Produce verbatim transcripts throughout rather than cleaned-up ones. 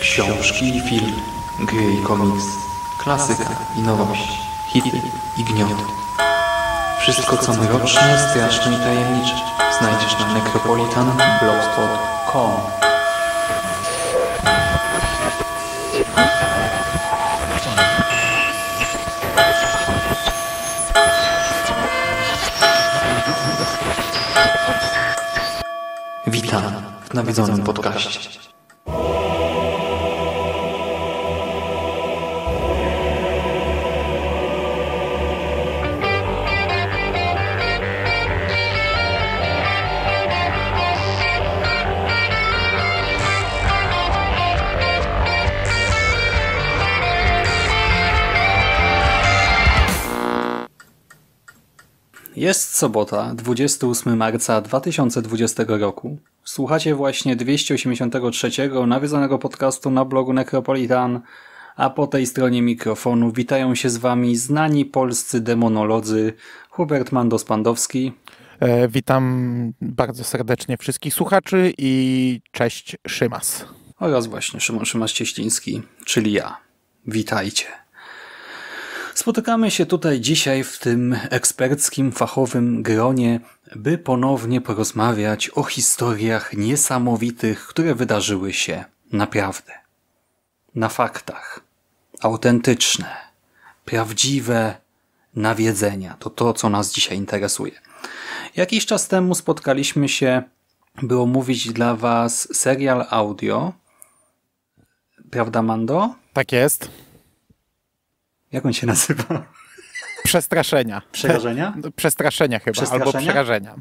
Książki, film, gry i komiks, klasyka i nowości, hity i gnioty. Wszystko co mroczne, straszne i tajemnicze znajdziesz na necropolitan blogspot kropka com. Witam w Nawiedzonym Podcaście. Jest sobota, dwudziestego ósmego marca dwa tysiące dwudziestego roku. Słuchacie właśnie dwieście osiemdziesiątego trzeciego nawiedzonego podcastu na blogu Necropolitan, a po tej stronie mikrofonu witają się z wami znani polscy demonolodzy Hubert Mandos-Pandowski. E, witam bardzo serdecznie wszystkich słuchaczy i cześć Szymas. Oraz właśnie Szymon Szymas Cieśliński, czyli ja. Witajcie. Spotykamy się tutaj dzisiaj w tym eksperckim, fachowym gronie, by ponownie porozmawiać o historiach niesamowitych, które wydarzyły się naprawdę. Na faktach. Autentyczne, prawdziwe nawiedzenia. To to, co nas dzisiaj interesuje. Jakiś czas temu spotkaliśmy się, by omówić dla was serial audio. Prawda, Mando? Tak jest. Jak on się nazywa? Przestraszenia. Przerażenia? Przestraszenia chyba, Przestraszenia? albo przerażenia.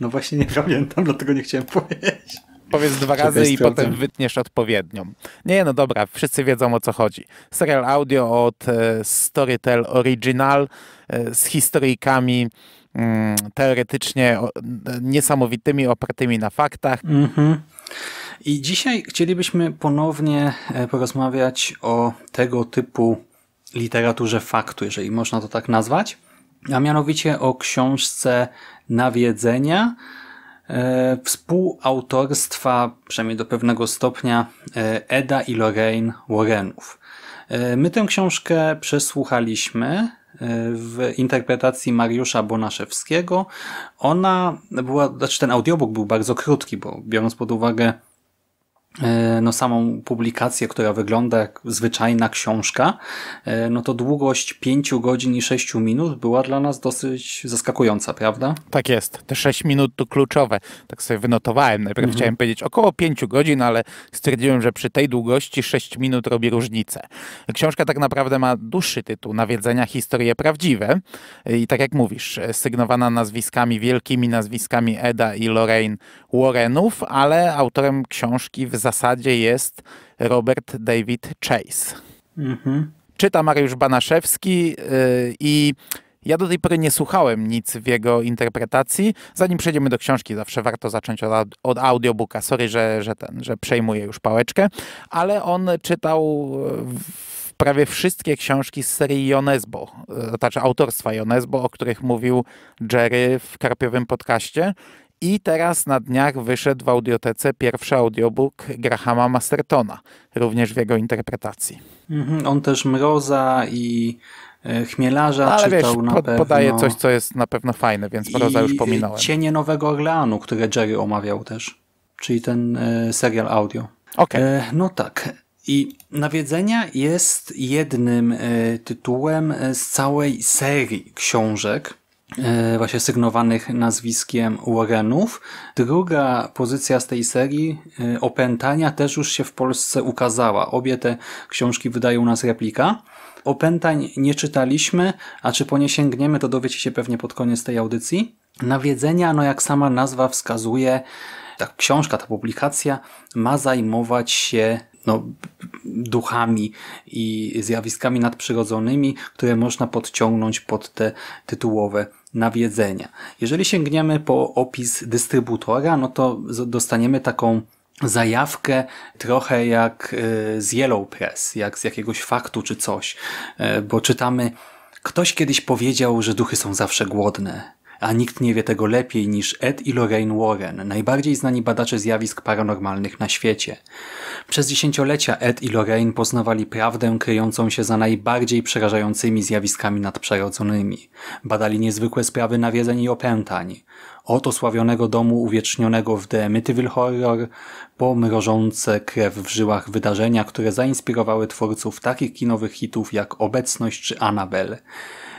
No właśnie nie pamiętam, dlatego nie chciałem powiedzieć. Powiedz dwa razy i sprawdzę. Potem wytniesz odpowiednią. Nie, no dobra, wszyscy wiedzą o co chodzi. Serial audio od e, Storytel Original e, z historyjkami mm, teoretycznie o, niesamowitymi, opartymi na faktach. Mhm. I dzisiaj chcielibyśmy ponownie porozmawiać o tego typu literaturze faktu, jeżeli można to tak nazwać, a mianowicie o książce Nawiedzenia, e, współautorstwa, przynajmniej do pewnego stopnia, e, Eda i Lorraine Warrenów. E, my tę książkę przesłuchaliśmy w interpretacji Mariusza Bonaszewskiego. Ona była, znaczy ten audiobook był bardzo krótki, bo biorąc pod uwagę no samą publikację, która wygląda jak zwyczajna książka, no to długość pięć godzin i sześć minut była dla nas dosyć zaskakująca, prawda? Tak jest. Te sześć minut to kluczowe. Tak sobie wynotowałem. Najpierw mhm. chciałem powiedzieć około pięć godzin, ale stwierdziłem, że przy tej długości sześć minut robi różnicę. Książka tak naprawdę ma dłuższy tytuł, Nawiedzenia. Historie prawdziwe. I tak jak mówisz, sygnowana nazwiskami, wielkimi nazwiskami Eda i Lorraine Warrenów, ale autorem książki w W zasadzie jest Robert David Chase. Mhm. Czyta Mariusz Banaszewski yy, i ja do tej pory nie słuchałem nic w jego interpretacji. Zanim przejdziemy do książki, zawsze warto zacząć od, od audiobooka. Sorry, że, że, ten, że przejmuję już pałeczkę, ale on czytał w prawie wszystkie książki z serii Jonesbo, to znaczy autorstwa Jonesbo, o których mówił Jerry w Karpiowym podcaście. I teraz na dniach wyszedł w audiotece pierwszy audiobook Grahama Mastertona, również w jego interpretacji. Mm-hmm. On też Mroza i Chmielarza ale czytał wiesz, na po, pewno. Podaje coś, co jest na pewno fajne, więc Mroza już pominąłem. I Cienie Nowego Orleanu, które Jerry omawiał też, czyli ten e, serial audio. Okay. E, no tak. I Nawiedzenia jest jednym e, tytułem z całej serii książek, właśnie sygnowanych nazwiskiem Warrenów. Druga pozycja z tej serii, Opętania, też już się w Polsce ukazała. Obie te książki wydaje u nas Replika. Opętań nie czytaliśmy, a czy po nie sięgniemy, to dowiecie się pewnie pod koniec tej audycji. Nawiedzenia, no jak sama nazwa wskazuje, ta książka, ta publikacja ma zajmować się no, duchami i zjawiskami nadprzyrodzonymi, które można podciągnąć pod te tytułowe nawiedzenia. Jeżeli sięgniemy po opis dystrybutora, no to dostaniemy taką zajawkę trochę jak z Yellow Press, jak z jakiegoś faktu czy coś, bo czytamy Ktoś kiedyś powiedział, że duchy są zawsze głodne, a nikt nie wie tego lepiej niż Ed i Lorraine Warren, najbardziej znani badacze zjawisk paranormalnych na świecie. Przez dziesięciolecia Ed i Lorraine poznawali prawdę kryjącą się za najbardziej przerażającymi zjawiskami nadprzyrodzonymi. Badali niezwykłe sprawy nawiedzeń i opętań. Od osławionego domu uwiecznionego w The Amityville Horror po mrożące krew w żyłach wydarzenia, które zainspirowały twórców takich kinowych hitów jak Obecność czy Annabelle.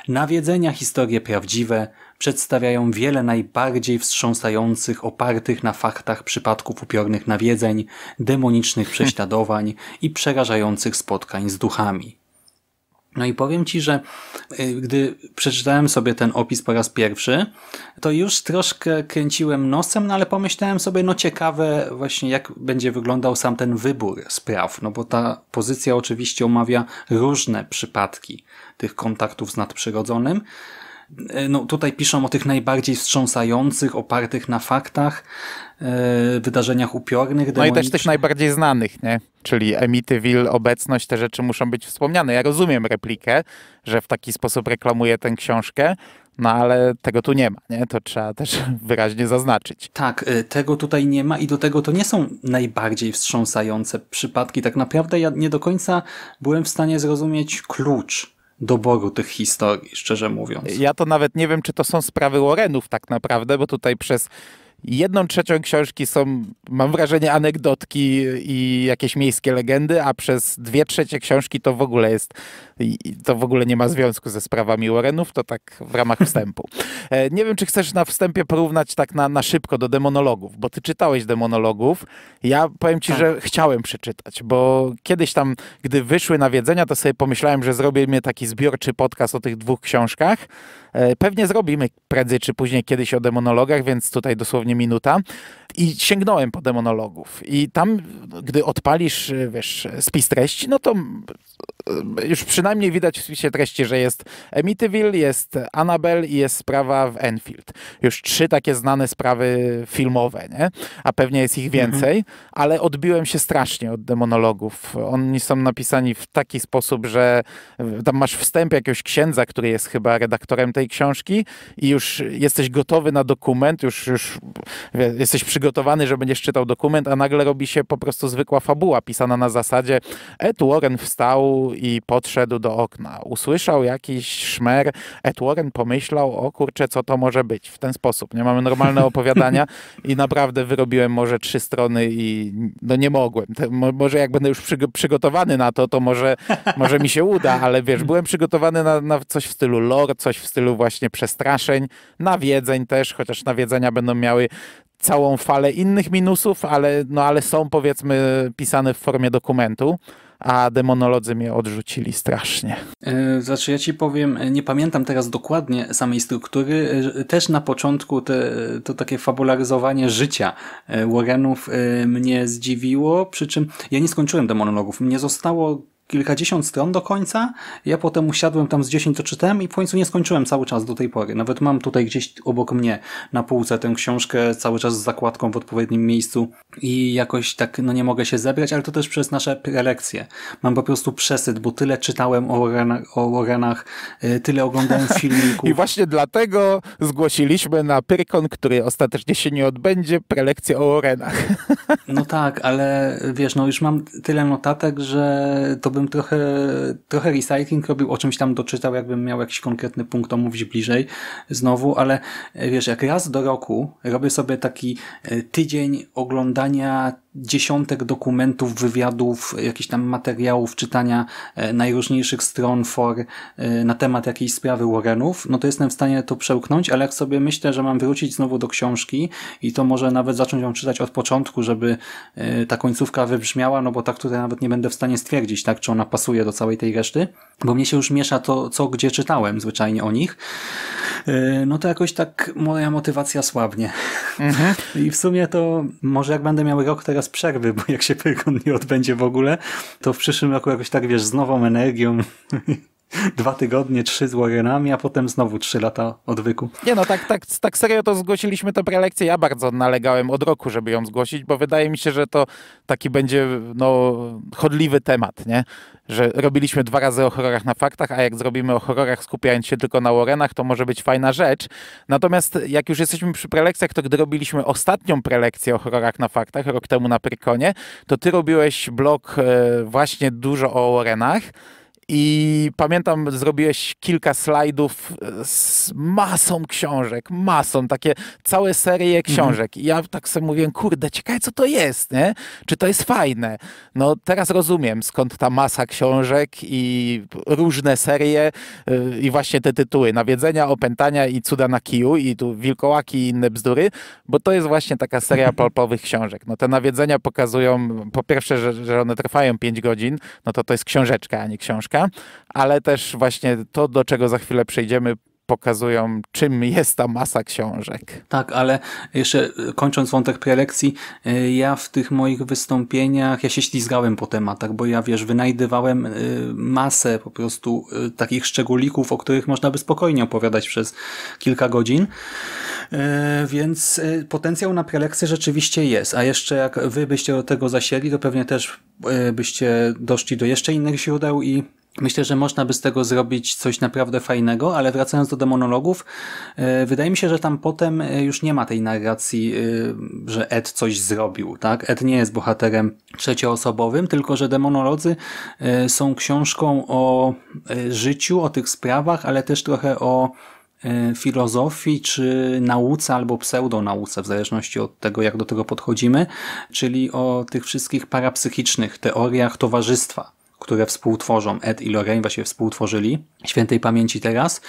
Nawiedzenia. Historie prawdziwe przedstawiają wiele najbardziej wstrząsających, opartych na faktach przypadków upiornych nawiedzeń, demonicznych prześladowań i przerażających spotkań z duchami. No i powiem Ci, że gdy przeczytałem sobie ten opis po raz pierwszy, to już troszkę kręciłem nosem, no ale pomyślałem sobie, no ciekawe właśnie jak będzie wyglądał sam ten wybór spraw, no bo ta pozycja oczywiście omawia różne przypadki tych kontaktów z nadprzyrodzonym. No tutaj piszą o tych najbardziej wstrząsających, opartych na faktach, yy, wydarzeniach upiornych. No i też tych najbardziej znanych, nie? Czyli Amityville, Obecność, te rzeczy muszą być wspomniane. Ja rozumiem Replikę, że w taki sposób reklamuje tę książkę, no ale tego tu nie ma, nie? To trzeba też wyraźnie zaznaczyć. Tak, tego tutaj nie ma i do tego to nie są najbardziej wstrząsające przypadki. Tak naprawdę ja nie do końca byłem w stanie zrozumieć klucz doboru tych historii, szczerze mówiąc. Ja to nawet nie wiem, czy to są sprawy Warrenów tak naprawdę, bo tutaj przez jedną trzecią książki są, mam wrażenie, anegdotki i jakieś miejskie legendy, a przez dwie trzecie książki to w ogóle jest, to w ogóle nie ma związku ze sprawami Warrenów, to tak w ramach wstępu. Nie wiem, czy chcesz na wstępie porównać tak na, na szybko do demonologów, bo ty czytałeś demonologów. Ja powiem ci, tak, że chciałem przeczytać, bo kiedyś tam, gdy wyszły Nawiedzenia, to sobie pomyślałem, że zrobimy taki zbiorczy podcast o tych dwóch książkach. Pewnie zrobimy prędzej czy później kiedyś o demonologach, więc tutaj dosłownie nie minuta. I sięgnąłem po demonologów. I tam, gdy odpalisz, wiesz, spis treści, no to już przynajmniej widać w spisie treści, że jest Amityville, jest Annabelle i jest sprawa w Enfield. Już trzy takie znane sprawy filmowe, nie? A pewnie jest ich więcej, mhm. ale odbiłem się strasznie od demonologów. Oni są napisani w taki sposób, że tam masz wstęp jakiegoś księdza, który jest chyba redaktorem tej książki i już jesteś gotowy na dokument, już, już jesteś przygotowany przygotowany, że będziesz czytał dokument, a nagle robi się po prostu zwykła fabuła pisana na zasadzie Ed Warren wstał i podszedł do okna. Usłyszał jakiś szmer. Ed Warren pomyślał, o kurczę, co to może być. W ten sposób. Nie mamy normalne opowiadania i naprawdę wyrobiłem może trzy strony i no nie mogłem. Może jak będę już przygotowany na to, to może, może mi się uda, ale wiesz, byłem przygotowany na, na coś w stylu lore, coś w stylu właśnie przestraszeń, nawiedzeń też, chociaż nawiedzenia będą miały całą falę innych minusów, ale, no, ale są powiedzmy pisane w formie dokumentu, a demonolodzy mnie odrzucili strasznie. Yy, znaczy ja ci powiem, nie pamiętam teraz dokładnie samej struktury, też na początku te, to takie fabularyzowanie życia Warrenów yy, mnie zdziwiło, przy czym ja nie skończyłem demonologów, mnie zostało kilkadziesiąt stron do końca, ja potem usiadłem tam z dziesięć, to czytałem i w końcu nie skończyłem cały czas do tej pory. Nawet mam tutaj gdzieś obok mnie na półce tę książkę cały czas z zakładką w odpowiednim miejscu i jakoś tak no nie mogę się zebrać, ale to też przez nasze prelekcje. Mam po prostu przesyt, bo tyle czytałem o Warrenach, o Warrenach tyle oglądałem filmików. I właśnie dlatego zgłosiliśmy na Pyrkon, który ostatecznie się nie odbędzie, prelekcję o Warrenach. No tak, ale wiesz, no już mam tyle notatek, że to bym trochę, trochę recycling robił, o czymś tam doczytał, jakbym miał jakiś konkretny punkt omówić bliżej znowu, ale wiesz, jak raz do roku robię sobie taki tydzień oglądania dziesiątek dokumentów, wywiadów, jakichś tam materiałów, czytania najróżniejszych stron for na temat jakiejś sprawy Warrenów, no to jestem w stanie to przełknąć, ale jak sobie myślę, że mam wrócić znowu do książki i to może nawet zacząć ją czytać od początku, żeby ta końcówka wybrzmiała, no bo tak tutaj nawet nie będę w stanie stwierdzić, tak, czy ona pasuje do całej tej reszty, bo mnie się już miesza to, co gdzie czytałem zwyczajnie o nich, no to jakoś tak moja motywacja słabnie. Mhm. I w sumie to może jak będę miał rok teraz przerwy, bo jak się Pyrkon nie odbędzie w ogóle, to w przyszłym roku jakoś tak, wiesz, z nową energią dwa tygodnie, trzy z Warrenami, a potem znowu trzy lata odwyku. Nie no, tak, tak, tak serio to zgłosiliśmy tę prelekcję. Ja bardzo nalegałem od roku, żeby ją zgłosić, bo wydaje mi się, że to taki będzie no, chodliwy temat, nie? Że robiliśmy dwa razy o horrorach na faktach, a jak zrobimy o horrorach skupiając się tylko na Warrenach, to może być fajna rzecz. Natomiast jak już jesteśmy przy prelekcjach, to gdy robiliśmy ostatnią prelekcję o horrorach na faktach, rok temu na Pyrkonie, to ty robiłeś blog właśnie dużo o Warrenach. I pamiętam, zrobiłeś kilka slajdów z masą książek, masą, takie całe serie książek. I ja tak sobie mówiłem, kurde, ciekawe co to jest, nie? Czy to jest fajne? No teraz rozumiem, skąd ta masa książek i różne serie yy, i właśnie te tytuły Nawiedzenia, Opętania i Cuda na kiju i tu Wilkołaki i inne bzdury, bo to jest właśnie taka seria pulpowych książek. No te Nawiedzenia pokazują, po pierwsze, że, że one trwają pięć godzin, no to to jest książeczka, a nie książka. Ale też właśnie to, do czego za chwilę przejdziemy, pokazują, czym jest ta masa książek. Tak, ale jeszcze kończąc wątek prelekcji, ja w tych moich wystąpieniach, ja się ślizgałem po tematach, bo ja, wiesz, wynajdywałem masę po prostu takich szczególików, o których można by spokojnie opowiadać przez kilka godzin, więc potencjał na prelekcję rzeczywiście jest, a jeszcze jak wy byście do tego zasiedli, to pewnie też byście doszli do jeszcze innych źródeł i myślę, że można by z tego zrobić coś naprawdę fajnego, ale wracając do demonologów, wydaje mi się, że tam potem już nie ma tej narracji, że Ed coś zrobił, tak? Ed nie jest bohaterem trzecioosobowym, tylko że demonolodzy są książką o życiu, o tych sprawach, ale też trochę o filozofii, czy nauce albo pseudonauce, w zależności od tego, jak do tego podchodzimy, czyli o tych wszystkich parapsychicznych teoriach towarzystwa, które współtworzą, Ed i Lorraine właśnie współtworzyli, świętej pamięci teraz.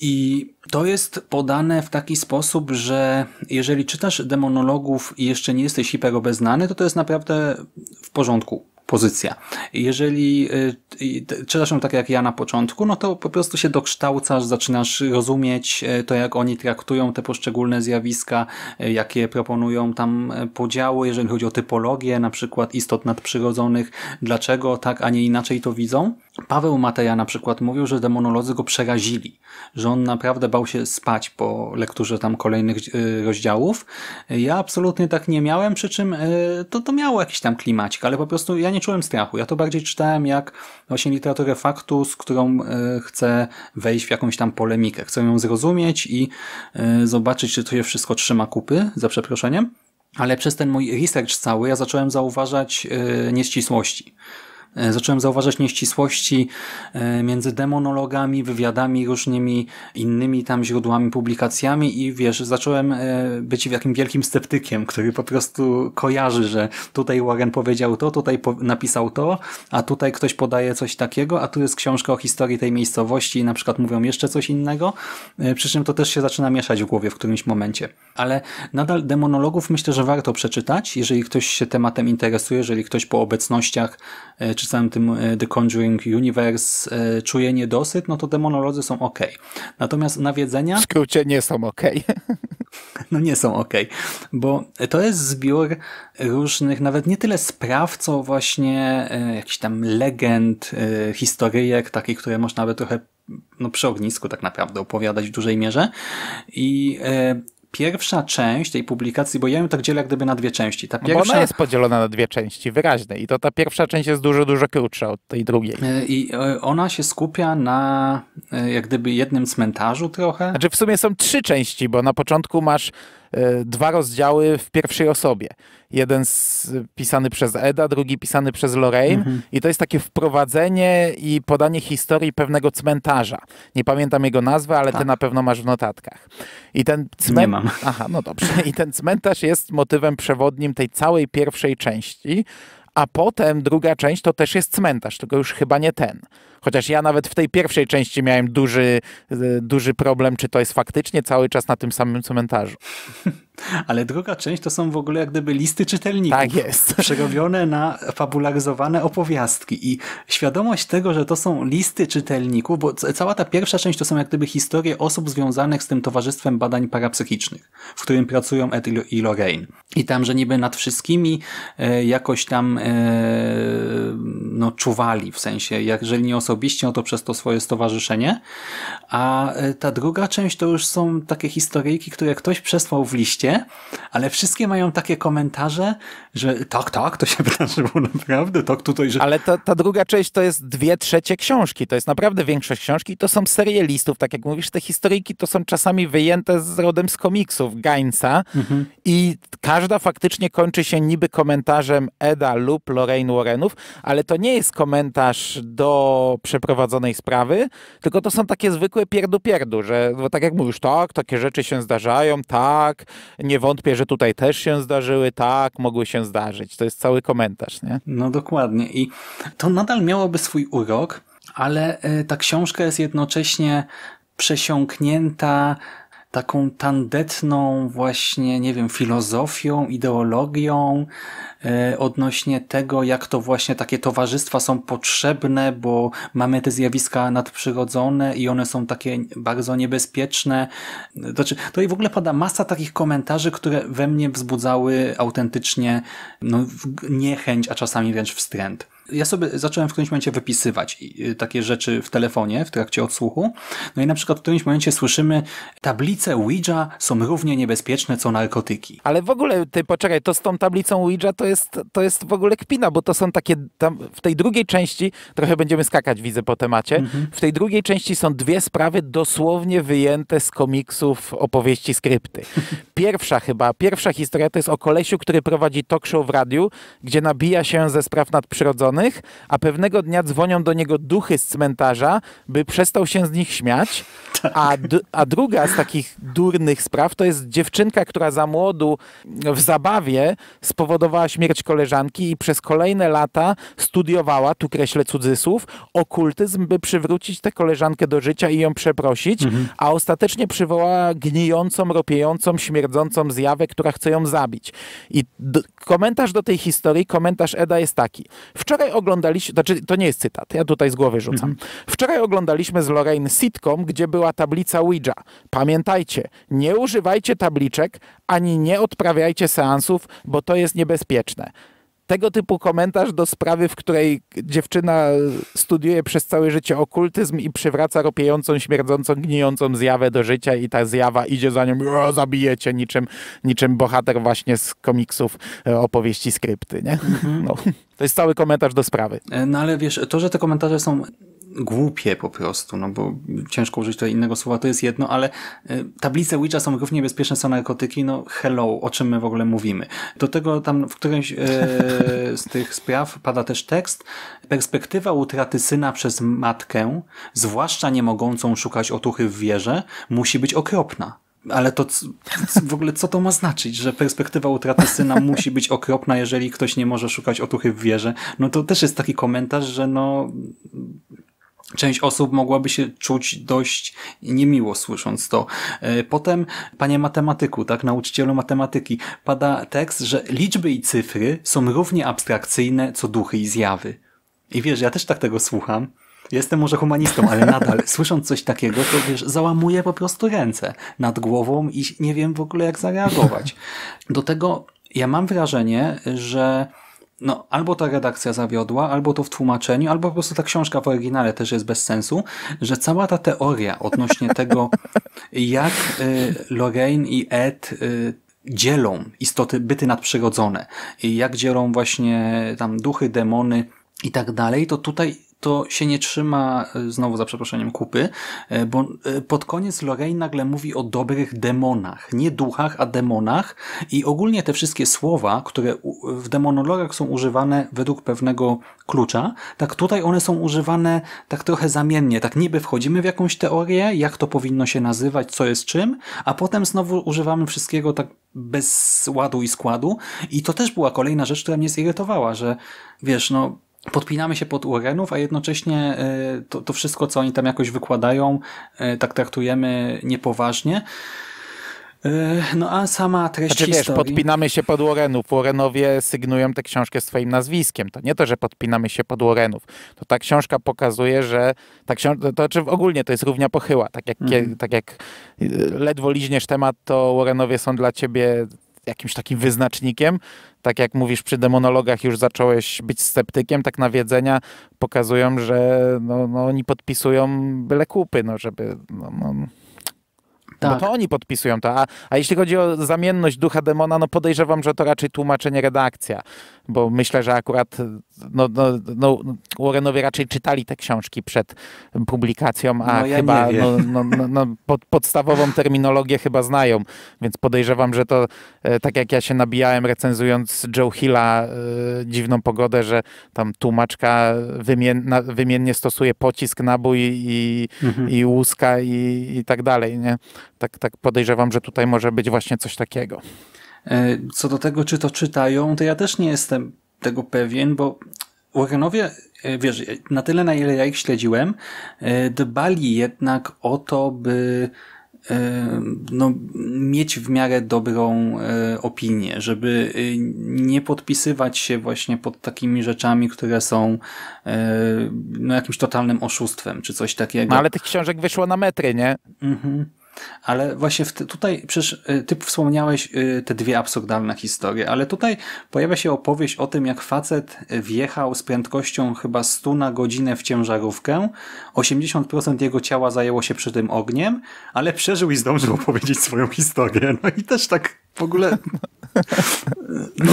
I to jest podane w taki sposób, że jeżeli czytasz demonologów i jeszcze nie jesteś hiperobeznany, to to jest naprawdę w porządku pozycja. Jeżeli czytasz ją tak jak ja na początku, no to po prostu się dokształcasz, zaczynasz rozumieć to, jak oni traktują te poszczególne zjawiska, jakie proponują tam podziały, jeżeli chodzi o typologię, na przykład istot nadprzyrodzonych, dlaczego tak, a nie inaczej to widzą. Paweł Mateja na przykład mówił, że demonolodzy go przerazili, że on naprawdę bał się spać po lekturze tam kolejnych rozdziałów. Ja absolutnie tak nie miałem, przy czym to, to miało jakiś tam klimacik, ale po prostu ja nie czułem strachu. Ja to bardziej czytałem jak właśnie literaturę faktu, z którą chcę wejść w jakąś tam polemikę. Chcę ją zrozumieć i zobaczyć, czy to się wszystko trzyma kupy, za przeproszeniem. Ale przez ten mój research cały ja zacząłem zauważać nieścisłości. Zacząłem zauważać nieścisłości między demonologami, wywiadami, różnymi innymi tam źródłami, publikacjami i wiesz, zacząłem być jakim wielkim sceptykiem, który po prostu kojarzy, że tutaj Warren powiedział to, tutaj napisał to, a tutaj ktoś podaje coś takiego, a tu jest książka o historii tej miejscowości i na przykład mówią jeszcze coś innego, przy czym to też się zaczyna mieszać w głowie w którymś momencie. Ale nadal demonologów myślę, że warto przeczytać, jeżeli ktoś się tematem interesuje, jeżeli ktoś po obecnościach czy całym tym The Conjuring Universe czuje niedosyt, no to demonolodzy są ok. Natomiast Nawiedzenia... W skrócie nie są ok. No nie są ok, bo to jest zbiór różnych, nawet nie tyle spraw, co właśnie jakichś tam legend, historyjek, takich, które można by trochę no, przy ognisku tak naprawdę opowiadać w dużej mierze. I... Pierwsza część tej publikacji, bo ja ją tak dzielę jak gdyby na dwie części. Ta pierwsza... Bo ona jest podzielona na dwie części, wyraźnie. I to ta pierwsza część jest dużo, dużo krótsza od tej drugiej. I ona się skupia na jak gdyby jednym cmentarzu trochę. Znaczy w sumie są trzy części, bo na początku masz dwa rozdziały w pierwszej osobie. Jeden z, pisany przez Eda, drugi pisany przez Lorraine. Mhm. I to jest takie wprowadzenie i podanie historii pewnego cmentarza. Nie pamiętam jego nazwy, ale tak. Ty na pewno masz w notatkach. I ten cmen... Nie mam. Aha, no dobrze. I ten cmentarz jest motywem przewodnim tej całej pierwszej części. A potem druga część to też jest cmentarz, tylko już chyba nie ten. Chociaż ja nawet w tej pierwszej części miałem duży, duży problem, czy to jest faktycznie cały czas na tym samym cmentarzu. Ale druga część to są w ogóle jak gdyby listy czytelników. Tak jest. Przerobione na fabularyzowane opowiastki. I świadomość tego, że to są listy czytelników, bo cała ta pierwsza część to są jak gdyby historie osób związanych z tym Towarzystwem Badań Parapsychicznych, w którym pracują Ed i Lorraine. I tam, że niby nad wszystkimi jakoś tam no, czuwali, w sensie, jeżeli nie osobiście, no to przez to swoje stowarzyszenie. A ta druga część to już są takie historyjki, które ktoś przesłał w liście, ale wszystkie mają takie komentarze, że tak, tak, to się wydarzyło naprawdę, tak tutaj, że... Ale ta, ta druga część to jest dwie trzecie książki, to jest naprawdę większość książki i to są serie listów, tak jak mówisz, te historyjki to są czasami wyjęte z rodem z komiksów Gainza mhm. i każda faktycznie kończy się niby komentarzem Eda lub Lorraine Warrenów, ale to nie jest komentarz do przeprowadzonej sprawy, tylko to są takie zwykłe pierdu-pierdu, że bo tak jak mówisz, tak, takie rzeczy się zdarzają, tak, nie wątpię, że tutaj też się zdarzyły, tak, mogły się zdarzyć. To jest cały komentarz, nie? No dokładnie. I to nadal miałoby swój urok, ale ta książka jest jednocześnie przesiąknięta taką tandetną właśnie, nie wiem, filozofią, ideologią yy, odnośnie tego, jak to właśnie takie towarzystwa są potrzebne, bo mamy te zjawiska nadprzyrodzone i one są takie bardzo niebezpieczne. Znaczy, to i w ogóle pada masa takich komentarzy, które we mnie wzbudzały autentycznie no, niechęć, a czasami wręcz wstręt. Ja sobie zacząłem w którymś momencie wypisywać takie rzeczy w telefonie, w trakcie odsłuchu. No i na przykład w którymś momencie słyszymy, tablice Ouija są równie niebezpieczne co narkotyki. Ale w ogóle, ty poczekaj, to z tą tablicą Ouija to jest, to jest w ogóle kpina, bo to są takie, tam w tej drugiej części, trochę będziemy skakać, widzę, po temacie, mhm. w tej drugiej części są dwie sprawy dosłownie wyjęte z komiksów, opowieści, skrypty. Pierwsza chyba, pierwsza historia to jest o kolesiu, który prowadzi talk show w radiu, gdzie nabija się ze spraw nadprzyrodzonych, a pewnego dnia dzwonią do niego duchy z cmentarza, by przestał się z nich śmiać. A, a druga z takich durnych spraw to jest dziewczynka, która za młodu w zabawie spowodowała śmierć koleżanki i przez kolejne lata studiowała, tu kreślę cudzysłów, okultyzm, by przywrócić tę koleżankę do życia i ją przeprosić, mhm. a ostatecznie przywołała gnijącą, ropiejącą, śmierdzącą zjawę, która chce ją zabić. I komentarz do tej historii, komentarz Eda jest taki. Wczoraj oglądaliśmy, znaczy to nie jest cytat, ja tutaj z głowy rzucam. Mhm. Wczoraj oglądaliśmy z Lorraine sitcom, gdzie była tablica Ouija. Pamiętajcie, nie używajcie tabliczek, ani nie odprawiajcie seansów, bo to jest niebezpieczne. Tego typu komentarz do sprawy, w której dziewczyna studiuje przez całe życie okultyzm i przywraca ropiejącą, śmierdzącą, gnijącą zjawę do życia i ta zjawa idzie za nią, zabijecie, niczym, niczym bohater właśnie z komiksów, opowieści, skrypty, nie? Mhm. No, to jest cały komentarz do sprawy. No ale wiesz, to, że te komentarze są głupie po prostu, no bo ciężko użyć tutaj innego słowa, to jest jedno, ale tablice Ouija są równie niebezpieczne co narkotyki, no hello, o czym my w ogóle mówimy. Do tego tam w którymś e, z tych spraw pada też tekst, perspektywa utraty syna przez matkę, zwłaszcza nie mogącą szukać otuchy w wierze, musi być okropna. Ale to w ogóle co to ma znaczyć, że perspektywa utraty syna musi być okropna, jeżeli ktoś nie może szukać otuchy w wierze? No to też jest taki komentarz, że no... Część osób mogłaby się czuć dość niemiło słysząc to. Potem, panie matematyku, tak, nauczycielu matematyki, pada tekst, że liczby i cyfry są równie abstrakcyjne co duchy i zjawy. I wiesz, ja też tak tego słucham. Jestem może humanistą, ale nadal słysząc coś takiego, to wiesz, załamuję po prostu ręce nad głową i nie wiem w ogóle jak zareagować. Do tego ja mam wrażenie, że no, albo ta redakcja zawiodła, albo to w tłumaczeniu, albo po prostu ta książka w oryginale też jest bez sensu, że cała ta teoria odnośnie tego, jak y, Lorraine i Ed y, dzielą istoty, byty nadprzyrodzone, i jak dzielą właśnie tam duchy, demony i tak dalej, to tutaj to się nie trzyma, znowu za przeproszeniem, kupy, bo pod koniec Lorraine nagle mówi o dobrych demonach, nie duchach, a demonach i ogólnie te wszystkie słowa, które w demonologach są używane według pewnego klucza, tak tutaj one są używane tak trochę zamiennie, tak niby wchodzimy w jakąś teorię, jak to powinno się nazywać, co jest czym, a potem znowu używamy wszystkiego tak bez ładu i składu i to też była kolejna rzecz, która mnie zirytowała, że wiesz, no podpinamy się pod Warrenów, a jednocześnie to, to wszystko, co oni tam jakoś wykładają, tak traktujemy niepoważnie. No a sama treść znaczy, historii... Wiesz, podpinamy się pod Warrenów. Warrenowie sygnują tę książkę swoim nazwiskiem. To nie to, że podpinamy się pod Warrenów. To ta książka pokazuje, że... Ta książ... to, to, czy ogólnie to jest równia pochyła. Tak jak, mm. tak jak ledwo liźniesz temat, to Warrenowie są dla ciebie jakimś takim wyznacznikiem. Tak jak mówisz, przy demonologach już zacząłeś być sceptykiem, tak nawiedzenia pokazują, że no, no, oni podpisują byle kupy, no żeby... No, no. Tak. Bo to oni podpisują to. A, a jeśli chodzi o zamienność ducha demona, no podejrzewam, że to raczej tłumaczenie redakcja. Bo myślę, że akurat no, no, no, Warrenowie raczej czytali te książki przed publikacją, a no, ja chyba no, no, no, no, pod, podstawową terminologię chyba znają. Więc podejrzewam, że to e, tak jak ja się nabijałem recenzując Joe Hilla e, Dziwną pogodę, że tam tłumaczka wymien, na, wymiennie stosuje pocisk, nabój i, mhm. i łuska i, i tak dalej, nie? Tak, tak podejrzewam, że tutaj może być właśnie coś takiego. Co do tego, czy to czytają, to ja też nie jestem tego pewien, bo Warrenowie, wiesz, na tyle, na ile ja ich śledziłem, dbali jednak o to, by no, mieć w miarę dobrą opinię, żeby nie podpisywać się właśnie pod takimi rzeczami, które są no, jakimś totalnym oszustwem, czy coś takiego. No ale tych książek wyszło na metry, nie? Mhm. Ale właśnie w te, tutaj, przecież ty wspomniałeś te dwie absurdalne historie, ale tutaj pojawia się opowieść o tym, jak facet wjechał z prędkością chyba stu na godzinę w ciężarówkę, osiemdziesiąt procent jego ciała zajęło się przy tym ogniem, ale przeżył i zdążył opowiedzieć swoją historię. No i też tak w ogóle... No,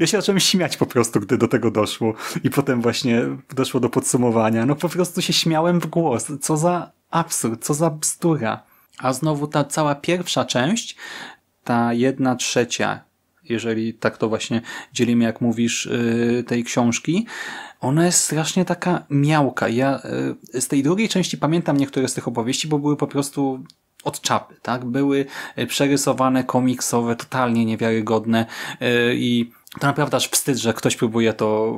ja się zacząłem śmiać po prostu, gdy do tego doszło i potem właśnie doszło do podsumowania. No po prostu się śmiałem w głos. Co za absurd, co za bzdura. A znowu ta cała pierwsza część, ta jedna trzecia, jeżeli tak to właśnie dzielimy, jak mówisz, tej książki, ona jest strasznie taka miałka. Ja z tej drugiej części pamiętam niektóre z tych opowieści, bo były po prostu od czapy, tak? Były przerysowane, komiksowe, totalnie niewiarygodne i to naprawdę aż wstyd, że ktoś próbuje to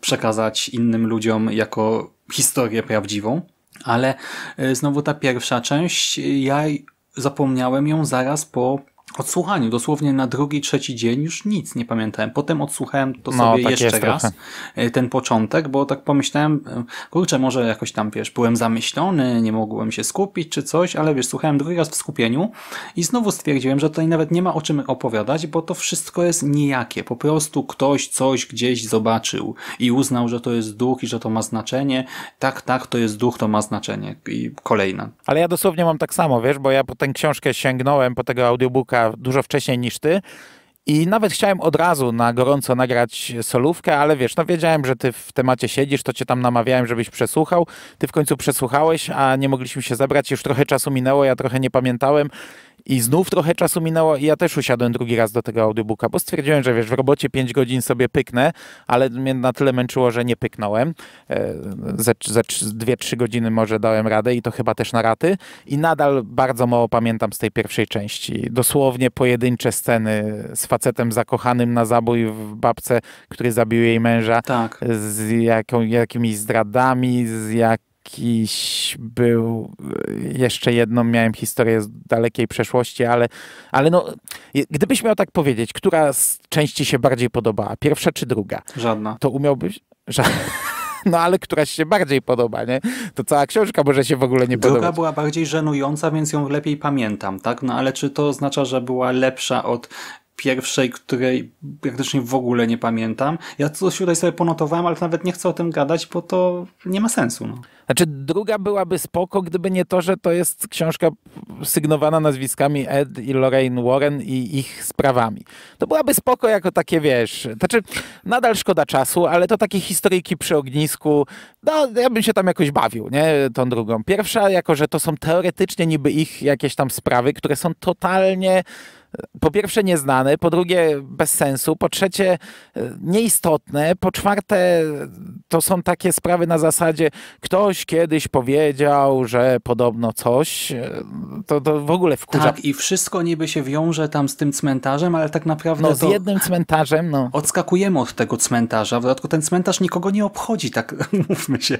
przekazać innym ludziom jako historię prawdziwą. Ale znowu ta pierwsza część, ja zapomniałem ją zaraz po odsłuchaniu. Dosłownie na drugi, trzeci dzień już nic nie pamiętałem. Potem odsłuchałem to no, sobie tak jeszcze raz, trochę. ten początek, bo tak pomyślałem, kurczę, może jakoś tam, wiesz, byłem zamyślony, nie mogłem się skupić czy coś, ale wiesz, słuchałem drugi raz w skupieniu i znowu stwierdziłem, że tutaj nawet nie ma o czym opowiadać, bo to wszystko jest nijakie. Po prostu ktoś coś gdzieś zobaczył i uznał, że to jest duch i że to ma znaczenie. Tak, tak, to jest duch, to ma znaczenie. I kolejna. Ale ja dosłownie mam tak samo, wiesz, bo ja po tę książkę sięgnąłem, po tego audiobooka dużo wcześniej niż ty i nawet chciałem od razu na gorąco nagrać solówkę, ale wiesz, no wiedziałem, że ty w temacie siedzisz, to cię tam namawiałem, żebyś przesłuchał, ty w końcu przesłuchałeś, a nie mogliśmy się zebrać, już trochę czasu minęło, ja trochę nie pamiętałem i znów trochę czasu minęło i ja też usiadłem drugi raz do tego audiobooka, bo stwierdziłem, że wiesz, w robocie pięć godzin sobie pyknę, ale mnie na tyle męczyło, że nie pyknąłem. Ze, ze dwie, trzy godziny może dałem radę i to chyba też na raty. I nadal bardzo mało pamiętam z tej pierwszej części. Dosłownie pojedyncze sceny z facetem zakochanym na zabój w babce, który zabił jej męża. Tak. Z jaką, jakimiś zdradami, z jak Jakiś był, jeszcze jedną miałem historię z dalekiej przeszłości, ale, ale no, gdybyś miał tak powiedzieć, która z części się bardziej podobała, pierwsza czy druga? Żadna. To umiałbyś... Żadna. No ale któraś się bardziej podoba, nie? To cała książka może się w ogóle nie podoba. Druga była bardziej żenująca, więc ją lepiej pamiętam, tak? No ale czy to oznacza, że była lepsza od pierwszej, której praktycznie w ogóle nie pamiętam? Ja coś tutaj sobie ponotowałem, ale nawet nie chcę o tym gadać, bo to nie ma sensu. No. Znaczy druga byłaby spoko, gdyby nie to, że to jest książka sygnowana nazwiskami Ed i Lorraine Warren i ich sprawami. To byłaby spoko jako takie, wiesz, znaczy nadal szkoda czasu, ale to takie historyjki przy ognisku, no ja bym się tam jakoś bawił, nie, tą drugą. Pierwsza, jako że to są teoretycznie niby ich jakieś tam sprawy, które są totalnie po pierwsze nieznane, po drugie bez sensu, po trzecie nieistotne, po czwarte to są takie sprawy na zasadzie, kto ktoś kiedyś powiedział, że podobno coś, to, to w ogóle wkurza. Tak, i wszystko niby się wiąże tam z tym cmentarzem, ale tak naprawdę no, z to jednym cmentarzem, no. Odskakujemy od tego cmentarza, w dodatku ten cmentarz nikogo nie obchodzi, tak mówmy się,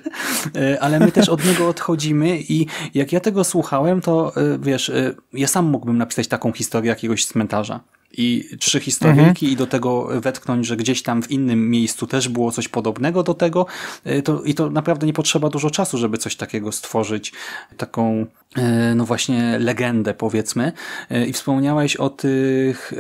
ale my też od niego odchodzimy i jak ja tego słuchałem, to wiesz, ja sam mógłbym napisać taką historię jakiegoś cmentarza. I trzy historyjki mhm. i do tego wetknąć, że gdzieś tam w innym miejscu też było coś podobnego do tego. To, I to naprawdę nie potrzeba dużo czasu, żeby coś takiego stworzyć, taką no właśnie legendę powiedzmy. I wspomniałeś o tych,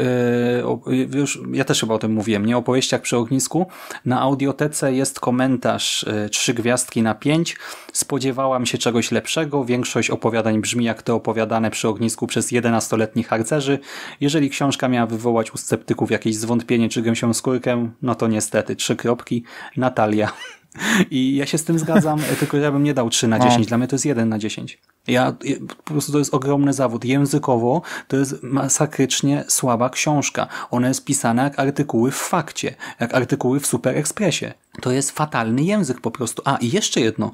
o, już ja też chyba o tym mówiłem, nie? O Powieściach przy ognisku. Na audiotece jest komentarz trzy gwiazdki na pięć. Spodziewałam się czegoś lepszego. Większość opowiadań brzmi jak te opowiadane przy ognisku przez jedenastoletnich harcerzy. Jeżeli książka miała wywołać u sceptyków jakieś zwątpienie czy gęsią skórkę, no to niestety trzy kropki, Natalia. I ja się z tym zgadzam, tylko ja bym nie dał trzy na dziesięć, dla mnie to jest jeden na dziesięć. Ja, po prostu to jest ogromny zawód. Językowo to jest masakrycznie słaba książka. Ona jest pisana jak artykuły w Fakcie, jak artykuły w Super Expressie. To jest fatalny język po prostu. A i jeszcze jedno,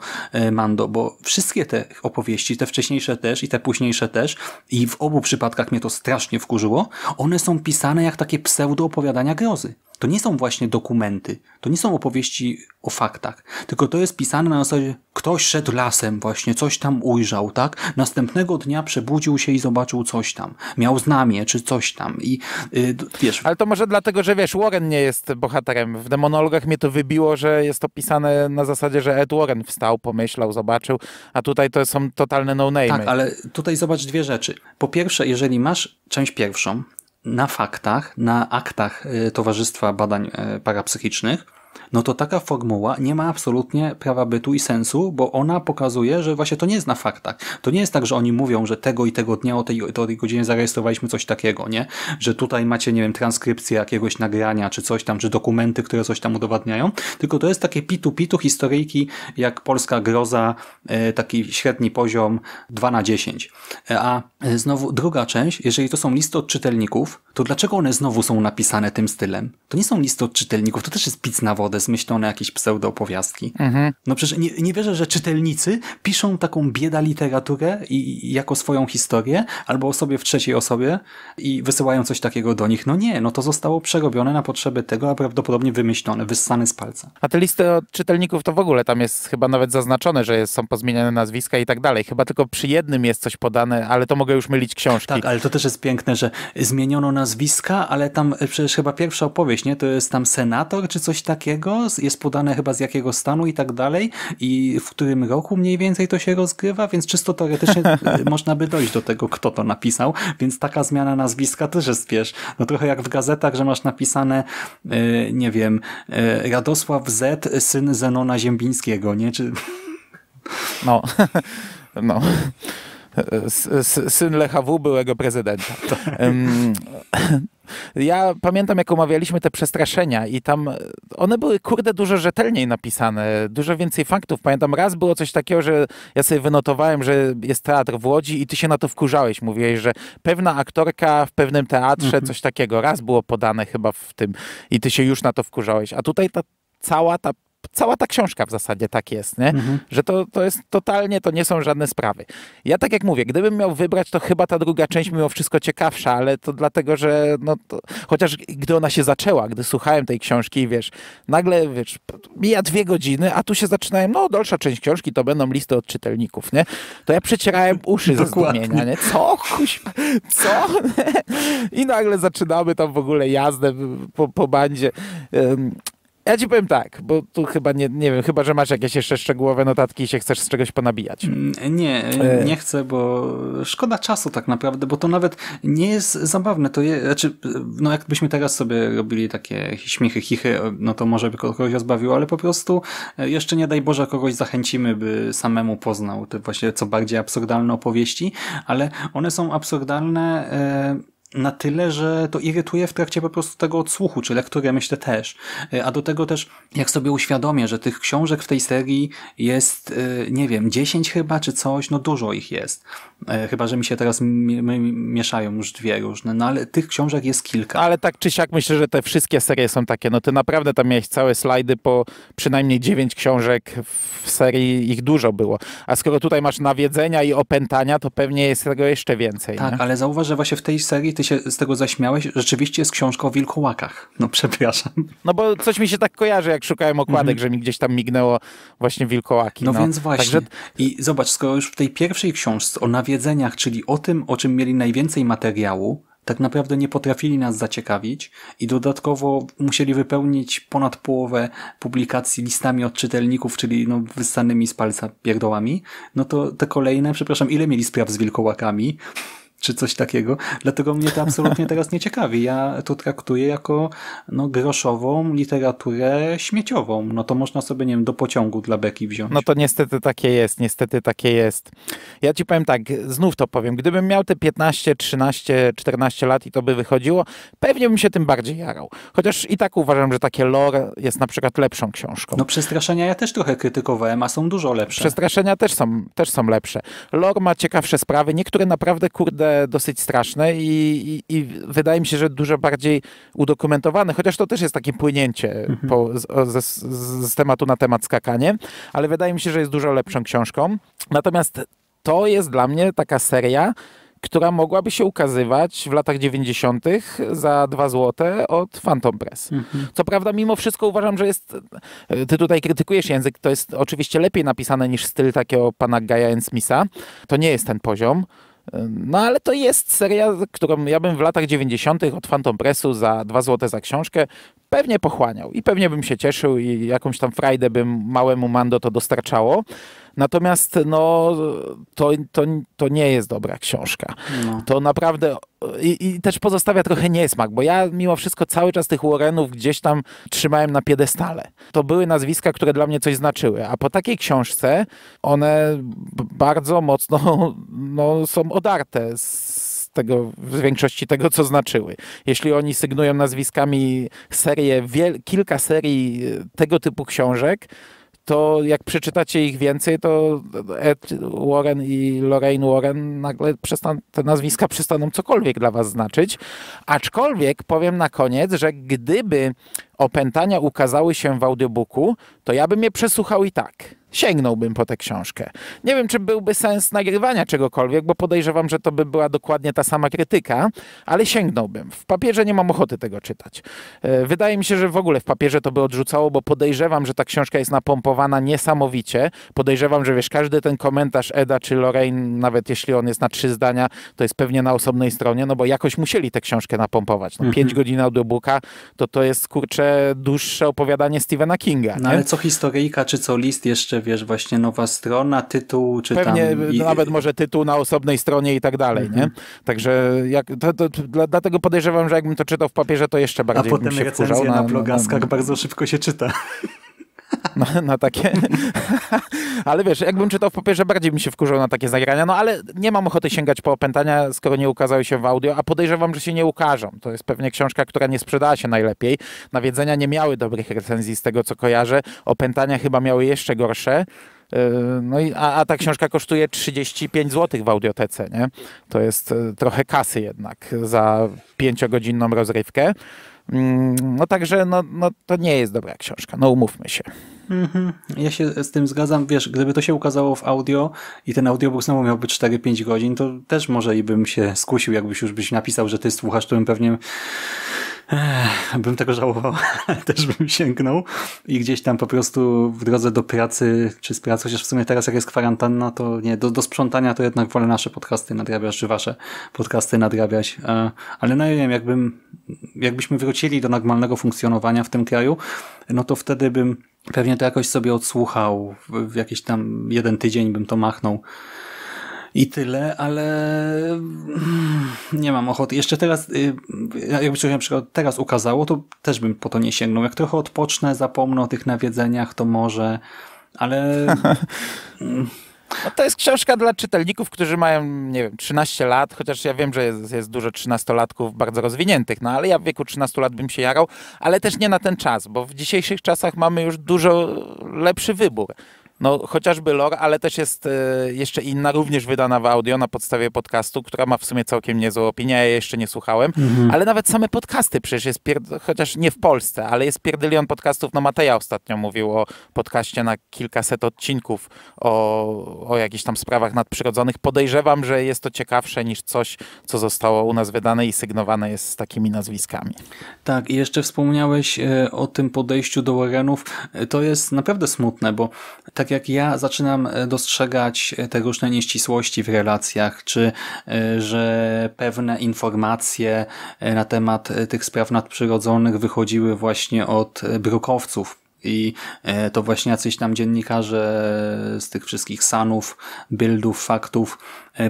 Mando, bo wszystkie te opowieści, te wcześniejsze też i te późniejsze też, i w obu przypadkach mnie to strasznie wkurzyło, one są pisane jak takie pseudo opowiadania grozy. To nie są właśnie dokumenty, to nie są opowieści o faktach, tylko to jest pisane na zasadzie ktoś szedł lasem właśnie, coś tam ujrzał, tak? Następnego dnia przebudził się i zobaczył coś tam. Miał znamię czy coś tam i yy, wiesz... Ale to może dlatego, że wiesz, Warren nie jest bohaterem. W demonologach mnie to wybiło, że jest to pisane na zasadzie, że Ed Warren wstał, pomyślał, zobaczył, a tutaj to są totalne no-name'y. Tak, ale tutaj zobacz dwie rzeczy. Po pierwsze, jeżeli masz część pierwszą, na faktach, na aktach Towarzystwa Badań Parapsychicznych, no to taka formuła nie ma absolutnie prawa bytu i sensu, bo ona pokazuje, że właśnie to nie jest na faktach. To nie jest tak, że oni mówią, że tego i tego dnia o tej, o tej godzinie zarejestrowaliśmy coś takiego, nie? Że tutaj macie, nie wiem, transkrypcję jakiegoś nagrania, czy coś tam, czy dokumenty, które coś tam udowadniają, tylko to jest takie pitu-pitu historyjki, jak Polska Groza, taki średni poziom dwa na dziesięć. A znowu druga część, jeżeli to są listy od czytelników, to dlaczego one znowu są napisane tym stylem? To nie są listy od czytelników, to też jest pic na wodę, zmyślone jakieś pseudoopowiastki. Mhm. No przecież nie, nie wierzę, że czytelnicy piszą taką bieda literaturę i, i jako swoją historię, albo o sobie w trzeciej osobie i wysyłają coś takiego do nich. No nie, no to zostało przerobione na potrzeby tego, a prawdopodobnie wymyślone, wyssane z palca. A te listy od czytelników to w ogóle tam jest chyba nawet zaznaczone, że są pozmieniane nazwiska i tak dalej. Chyba tylko przy jednym jest coś podane, ale to mogę już mylić książki. Tak, ale to też jest piękne, że zmieniono nazwiska, ale tam przecież chyba pierwsza opowieść, nie? To jest tam senator czy coś takiego, jest podane chyba z jakiego stanu i tak dalej i w którym roku mniej więcej to się rozgrywa, więc czysto teoretycznie można by dojść do tego, kto to napisał, więc taka zmiana nazwiska też jest, wiesz, no trochę jak w gazetach, że masz napisane, yy, nie wiem, yy, Radosław Z, syn Zenona Ziembińskiego, nie? Czy... No, no. Syn Lecha W, byłego prezydenta. Ja pamiętam, jak omawialiśmy te Przestraszenia i tam one były, kurde, dużo rzetelniej napisane, dużo więcej faktów. Pamiętam, raz było coś takiego, że ja sobie wynotowałem, że jest teatr w Łodzi i ty się na to wkurzałeś. Mówiłeś, że pewna aktorka w pewnym teatrze, coś takiego. Raz było podane chyba w tym i ty się już na to wkurzałeś. A tutaj ta cała ta Cała ta książka w zasadzie tak jest, nie? Mhm. Że to, to jest totalnie, to nie są żadne sprawy. Ja tak jak mówię, gdybym miał wybrać, to chyba ta druga część mimo wszystko ciekawsza, ale to dlatego, że no to, chociaż gdy ona się zaczęła, gdy słuchałem tej książki, wiesz, nagle, wiesz, mija dwie godziny, a tu się zaczynałem, no dalsza część książki to będą listy od czytelników, nie? To ja przecierałem uszy ze zdumienia, nie? Co? Kuźma, co? I nagle zaczynamy tam w ogóle jazdę po, po bandzie. Ja ci powiem tak, bo tu chyba, nie, nie wiem, chyba, że masz jakieś jeszcze szczegółowe notatki i się chcesz z czegoś ponabijać. Nie, nie chcę, bo szkoda czasu tak naprawdę, bo to nawet nie jest zabawne. To je, znaczy, no jakbyśmy teraz sobie robili takie śmiechy, chichy, no to może by kogoś rozbawiło, ale po prostu jeszcze nie daj Boże kogoś zachęcimy, by samemu poznał te właśnie co bardziej absurdalne opowieści, ale one są absurdalne... E na tyle, że to irytuje w trakcie po prostu tego odsłuchu, czy lektury, myślę, też. A do tego też, jak sobie uświadomię, że tych książek w tej serii jest, nie wiem, dziesięć chyba, czy coś, no dużo ich jest. Chyba, że mi się teraz mieszają już dwie różne, no ale tych książek jest kilka. Ale tak czy siak myślę, że te wszystkie serie są takie, no ty naprawdę tam miałeś całe slajdy po przynajmniej dziewięć książek w serii, ich dużo było. A skoro tutaj masz nawiedzenia i opętania, to pewnie jest tego jeszcze więcej. Tak, nie? Ale zauważ, że właśnie w tej serii, ty się z tego zaśmiałeś, rzeczywiście jest książka o wilkołakach. No przepraszam. No bo coś mi się tak kojarzy, jak szukałem okładek, mm-hmm. że mi gdzieś tam mignęło właśnie wilkołaki. No, no. więc właśnie. Także... I zobacz, skoro już w tej pierwszej książce o nawiedzeniach, czyli o tym, o czym mieli najwięcej materiału, tak naprawdę nie potrafili nas zaciekawić i dodatkowo musieli wypełnić ponad połowę publikacji listami od czytelników, czyli no, wyssanymi z palca pierdołami, no to te kolejne, przepraszam, ile mieli spraw z wilkołakami? Czy coś takiego. Dlatego mnie to absolutnie teraz nie ciekawi. Ja to traktuję jako no, groszową literaturę śmieciową. No to można sobie, nie wiem, do pociągu dla beki wziąć. No to niestety takie jest, niestety takie jest. Ja ci powiem tak, znów to powiem. Gdybym miał te piętnaście, trzynaście, czternaście lat i to by wychodziło, pewnie bym się tym bardziej jarał. Chociaż i tak uważam, że takie Lore jest na przykład lepszą książką. No Przestraszenia ja też trochę krytykowałem, a są dużo lepsze. Przestraszenia też są, też są lepsze. Lore ma ciekawsze sprawy. Niektóre naprawdę, kurde, dosyć straszne i, i, i wydaje mi się, że dużo bardziej udokumentowane, chociaż to też jest takie płynięcie mhm. po, z, z, z tematu na temat skakanie, ale wydaje mi się, że jest dużo lepszą książką. Natomiast to jest dla mnie taka seria, która mogłaby się ukazywać w latach dziewięćdziesiątych za dwa złote od Phantom Press. Mhm. Co prawda mimo wszystko uważam, że jest... Ty tutaj krytykujesz język, to jest oczywiście lepiej napisane niż styl takiego pana Guya N. Smitha. To nie jest ten poziom. No ale to jest seria, którą ja bym w latach dziewięćdziesiątych od Phantom Pressu za dwa złote za książkę pewnie pochłaniał i pewnie bym się cieszył i jakąś tam frajdę bym małemu Mando to dostarczało. Natomiast no, to, to, to nie jest dobra książka. No. To naprawdę... I, I też pozostawia trochę niesmak, bo ja mimo wszystko cały czas tych Warrenów gdzieś tam trzymałem na piedestale. To były nazwiska, które dla mnie coś znaczyły, a po takiej książce one bardzo mocno no, są odarte z tego, z większości tego, co znaczyły. Jeśli oni sygnują nazwiskami serię, wiel, kilka serii tego typu książek, to jak przeczytacie ich więcej, to Ed Warren i Lorraine Warren nagle przestan- te nazwiska przestaną cokolwiek dla was znaczyć. Aczkolwiek powiem na koniec, że gdyby opętania ukazały się w audiobooku, to ja bym je przesłuchał i tak. Sięgnąłbym po tę książkę. Nie wiem, czy byłby sens nagrywania czegokolwiek, bo podejrzewam, że to by była dokładnie ta sama krytyka, ale sięgnąłbym. W papierze nie mam ochoty tego czytać. Wydaje mi się, że w ogóle w papierze to by odrzucało, bo podejrzewam, że ta książka jest napompowana niesamowicie. Podejrzewam, że wiesz, każdy ten komentarz Eda czy Lorraine, nawet jeśli on jest na trzy zdania, to jest pewnie na osobnej stronie, no bo jakoś musieli tę książkę napompować. No, mhm. Pięć godzin audiobooka, to to jest, kurczę, dłuższe opowiadanie Stephena Kinga. No, ale co historyjka, czy co list jeszcze, wiesz, właśnie nowa strona, tytuł, czy pewnie tam... Pewnie nawet może tytuł na osobnej stronie i tak dalej, mhm. nie? Także jak, to, to, to, dlatego podejrzewam, że jakbym to czytał w papierze, to jeszcze bardziej bym się wkurzał. A potem recenzje na, na blogaskach na, na... bardzo szybko się czyta. No, no takie... ale wiesz, jakbym czytał w papierze, bardziej bym się wkurzał na takie zagrania, no ale nie mam ochoty sięgać po opętania, skoro nie ukazały się w audio, a podejrzewam, że się nie ukażą. To jest pewnie książka, która nie sprzedała się najlepiej. Nawiedzenia nie miały dobrych recenzji z tego, co kojarzę. Opętania chyba miały jeszcze gorsze. No i, a, a ta książka kosztuje trzydzieści pięć złotych w audiotece, nie? To jest trochę kasy jednak za pięciogodzinną rozrywkę. No także no, no, to nie jest dobra książka, no umówmy się. Mm-hmm. Ja się z tym zgadzam, wiesz, gdyby to się ukazało w audio i ten audiobook znowu miałby cztery pięć godzin, to też może i bym się skusił, jakbyś już byś napisał, że ty słuchasz, to bym pewnie Ech, bym tego żałował, też bym sięgnął i gdzieś tam po prostu w drodze do pracy, czy z pracy, chociaż w sumie teraz jak jest kwarantanna, to nie, do, do sprzątania to jednak wolę nasze podcasty nadrabiać, czy wasze podcasty nadrabiać, ale no nie wiem, jakbym, jakbyśmy wrócili do normalnego funkcjonowania w tym kraju, no to wtedy bym pewnie to jakoś sobie odsłuchał, w jakiś tam jeden tydzień bym to machnął i tyle, ale nie mam ochoty. Jeszcze teraz, jakby się na przykład teraz ukazało, to też bym po to nie sięgnął. Jak trochę odpocznę, zapomnę o tych nawiedzeniach, to może, ale No to jest książka dla czytelników, którzy mają, nie wiem, trzynaście lat, chociaż ja wiem, że jest, jest dużo trzynastolatków bardzo rozwiniętych, no ale ja w wieku trzynastu lat bym się jarał, ale też nie na ten czas, bo w dzisiejszych czasach mamy już dużo lepszy wybór. No chociażby Lore, ale też jest y, jeszcze inna, również wydana w audio na podstawie podcastu, która ma w sumie całkiem niezłą opinię, ja jej jeszcze nie słuchałem, mm-hmm. ale nawet same podcasty przecież jest, pierd- chociaż nie w Polsce, ale jest pierdylion podcastów, no Mateja ostatnio mówił o podcaście na kilkaset odcinków, o, o jakichś tam sprawach nadprzyrodzonych. Podejrzewam, że jest to ciekawsze niż coś, co zostało u nas wydane i sygnowane jest z takimi nazwiskami. Tak, i jeszcze wspomniałeś y, o tym podejściu do Warrenów. To jest naprawdę smutne, bo tak jak ja zaczynam dostrzegać te różne nieścisłości w relacjach, czy że pewne informacje na temat tych spraw nadprzyrodzonych wychodziły właśnie od brukowców i to właśnie jacyś tam dziennikarze z tych wszystkich sanów, bildów, faktów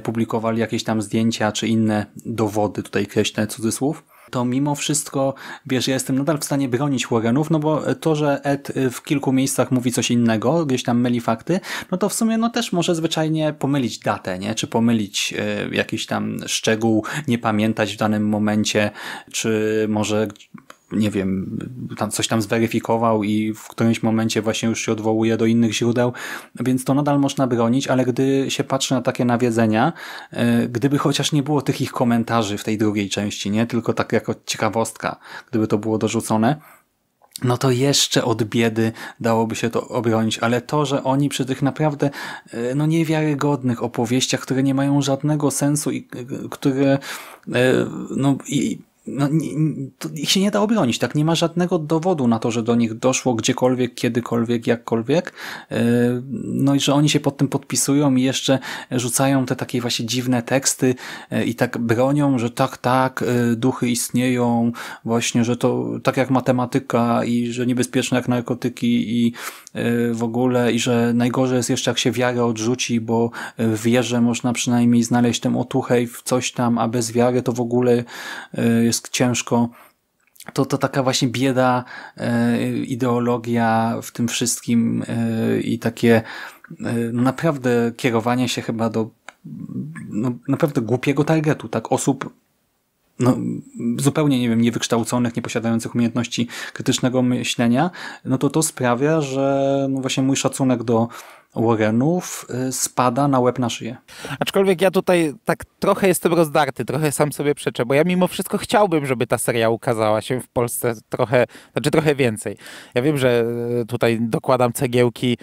publikowali jakieś tam zdjęcia czy inne dowody, tutaj kreślę cudzysłów, to mimo wszystko, wiesz, ja jestem nadal w stanie bronić Warrenów, no bo to, że Ed w kilku miejscach mówi coś innego, gdzieś tam myli fakty, no to w sumie no też może zwyczajnie pomylić datę, nie? Czy pomylić y, jakiś tam szczegół, nie pamiętać w danym momencie, czy może, nie wiem, tam coś tam zweryfikował i w którymś momencie właśnie już się odwołuje do innych źródeł, więc to nadal można bronić, ale gdy się patrzy na takie nawiedzenia, gdyby chociaż nie było tych ich komentarzy w tej drugiej części, nie, tylko tak jako ciekawostka, gdyby to było dorzucone, no to jeszcze od biedy dałoby się to obronić, ale to, że oni przy tych naprawdę no niewiarygodnych opowieściach, które nie mają żadnego sensu i które no i No, ich się nie da obronić, tak? Nie ma żadnego dowodu na to, że do nich doszło gdziekolwiek, kiedykolwiek, jakkolwiek. No i że oni się pod tym podpisują i jeszcze rzucają te takie właśnie dziwne teksty i tak bronią, że tak, tak, duchy istnieją, właśnie, że to tak jak matematyka i że niebezpieczne jak narkotyki i w ogóle i że najgorzej jest jeszcze jak się wiarę odrzuci, bo w wierze można przynajmniej znaleźć tę otuchę i w coś tam, a bez wiary to w ogóle jest ciężko, to, to taka właśnie bieda, e, ideologia w tym wszystkim e, i takie e, naprawdę kierowanie się chyba do no, naprawdę głupiego targetu, tak, osób no, zupełnie, nie wiem, niewykształconych, nieposiadających umiejętności krytycznego myślenia, no to to sprawia, że no właśnie mój szacunek do Warrenów spada na łeb na szyję. Aczkolwiek ja tutaj tak trochę jestem rozdarty, trochę sam sobie przeczę, bo ja mimo wszystko chciałbym, żeby ta seria ukazała się w Polsce trochę, znaczy trochę więcej. Ja wiem, że tutaj dokładam cegiełki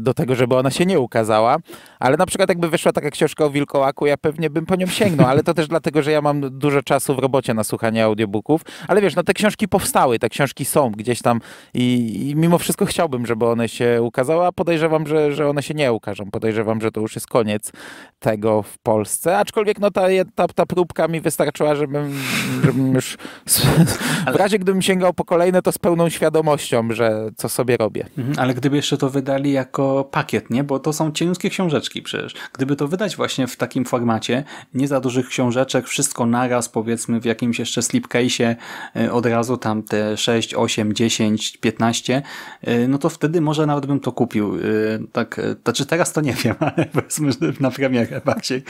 do tego, żeby ona się nie ukazała, ale na przykład jakby wyszła taka książka o wilkołaku, ja pewnie bym po nią sięgnął, ale to też dlatego, że ja mam dużo czasu w robocie na słuchanie audiobooków, ale wiesz, no te książki powstały, te książki są gdzieś tam i, i mimo wszystko chciałbym, żeby one się ukazały, a podejrzewam, że, że że one się nie ukażą. Podejrzewam, że to już jest koniec tego w Polsce. Aczkolwiek no, ta, ta, ta próbka mi wystarczyła, żebym, żebym już w razie gdybym sięgał po kolejne, to z pełną świadomością, że co sobie robię. Ale gdyby jeszcze to wydali jako pakiet, nie? Bo to są cieniutkie książeczki przecież. Gdyby to wydać właśnie w takim formacie, nie za dużych książeczek, wszystko naraz, powiedzmy w jakimś jeszcze slipcase'ie, od razu tam te sześć, osiem, dziesięć, piętnaście, no to wtedy może nawet bym to kupił. Tak. Znaczy teraz to nie wiem, ale powiedzmy, że na premierę bardziej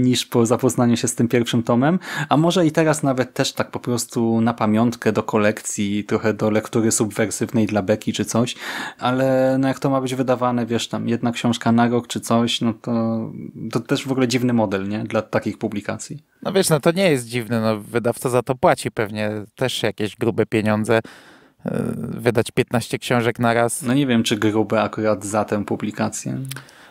niż po zapoznaniu się z tym pierwszym tomem, a może i teraz nawet też tak po prostu na pamiątkę do kolekcji, trochę do lektury subwersywnej dla beki czy coś, ale no jak to ma być wydawane, wiesz, tam jedna książka na rok czy coś, no to, to też w ogóle dziwny model, nie? Dla takich publikacji. No wiesz, no to nie jest dziwne, no wydawca za to płaci pewnie też jakieś grube pieniądze, wydać piętnaście książek na raz. No nie wiem, czy grube akurat za tę publikację.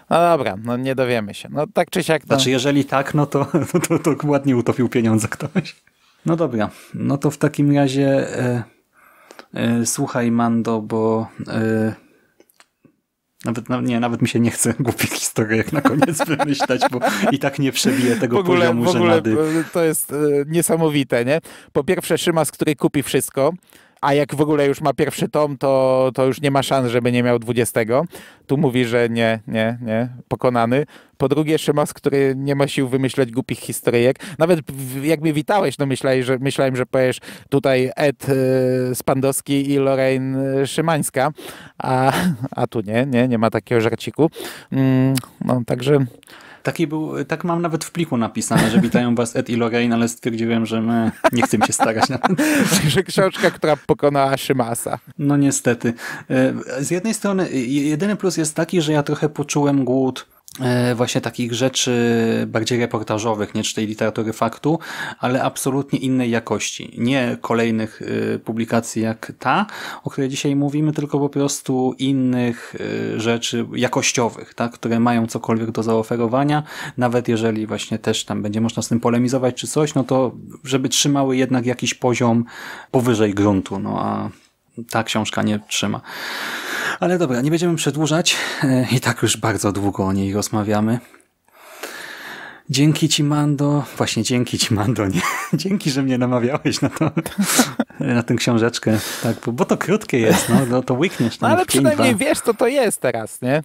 No dobra, no nie dowiemy się. No tak czy siak. To... Znaczy jeżeli tak, no to, to, to ładnie utopił pieniądze ktoś. No dobra, no to w takim razie e, e, słuchaj Mando, bo e, nawet, na, nie, nawet mi się nie chce głupich historii na koniec wymyślać, bo i tak nie przebiję tego w ogóle, poziomu w ogóle żenady. To jest e, niesamowite, nie? Po pierwsze Szymas, który kupi wszystko, a jak w ogóle już ma pierwszy tom, to, to już nie ma szans, żeby nie miał dwudziestego. Tu mówi, że nie, nie, nie, pokonany. Po drugie, Szymas, który nie ma sił wymyślać głupich historyjek. Nawet jak mnie witałeś, no myślałem, że, myślałem, że powiesz tutaj Ed Spandowski i Lorraine Szymańska, a, a tu nie, nie, nie ma takiego żarciku. No, także... Taki był, tak mam nawet w pliku napisane, że witają was Ed i Lorraine, ale stwierdziłem, że my nie chcemy się starać na ten. Że książka, która pokonała Szymasa. No niestety. Z jednej strony jedyny plus jest taki, że ja trochę poczułem głód właśnie takich rzeczy bardziej reportażowych, nie czy tej literatury faktu, ale absolutnie innej jakości. Nie kolejnych publikacji jak ta, o której dzisiaj mówimy, tylko po prostu innych rzeczy jakościowych, tak, które mają cokolwiek do zaoferowania, nawet jeżeli właśnie też tam będzie można z tym polemizować czy coś, no to żeby trzymały jednak jakiś poziom powyżej gruntu, no a ta książka nie trzyma. Ale dobra, nie będziemy przedłużać. I tak już bardzo długo o niej rozmawiamy. Dzięki ci, Mando. Właśnie dzięki ci, Mando. Nie. Dzięki, że mnie namawiałeś na, to, na tę książeczkę. Tak, bo to krótkie jest, no, no to łykniesz. No ale przynajmniej wiesz, co to jest teraz, nie?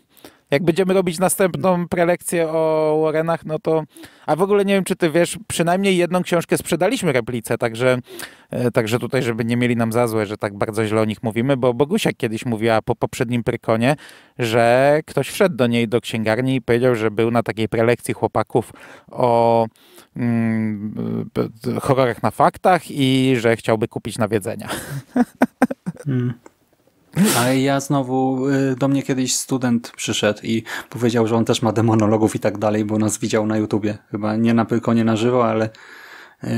Jak będziemy robić następną prelekcję o Warrenach, no to... A w ogóle nie wiem, czy ty wiesz, przynajmniej jedną książkę sprzedaliśmy Replice, także, także tutaj, żeby nie mieli nam za złe, że tak bardzo źle o nich mówimy, bo Bogusiak kiedyś mówiła po poprzednim Pyrkonie, że ktoś wszedł do niej do księgarni i powiedział, że był na takiej prelekcji chłopaków o mm, horrorach na faktach i że chciałby kupić Nawiedzenia. Hmm. Ale ja znowu, do mnie kiedyś student przyszedł i powiedział, że on też ma demonologów i tak dalej, bo nas widział na YouTubie. Chyba nie na Pyrkonie na żywo, ale yy,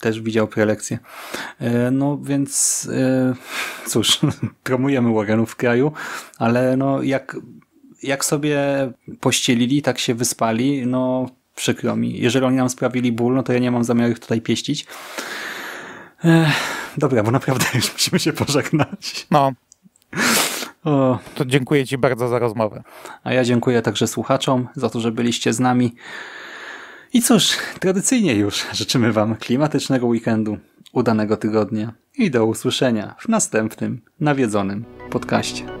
też widział prelekcję. Yy, no więc yy, cóż, promujemy Warrenów w kraju, ale no jak, jak sobie pościelili, tak się wyspali, no przykro mi. Jeżeli oni nam sprawili ból, no to ja nie mam zamiaru ich tutaj pieścić. Yy, dobra, bo naprawdę już musimy się pożegnać. No. O. To dziękuję ci bardzo za rozmowę. A ja dziękuję także słuchaczom za to, że byliście z nami. I cóż, tradycyjnie już życzymy wam klimatycznego weekendu, udanego tygodnia i do usłyszenia w następnym nawiedzonym podcaście.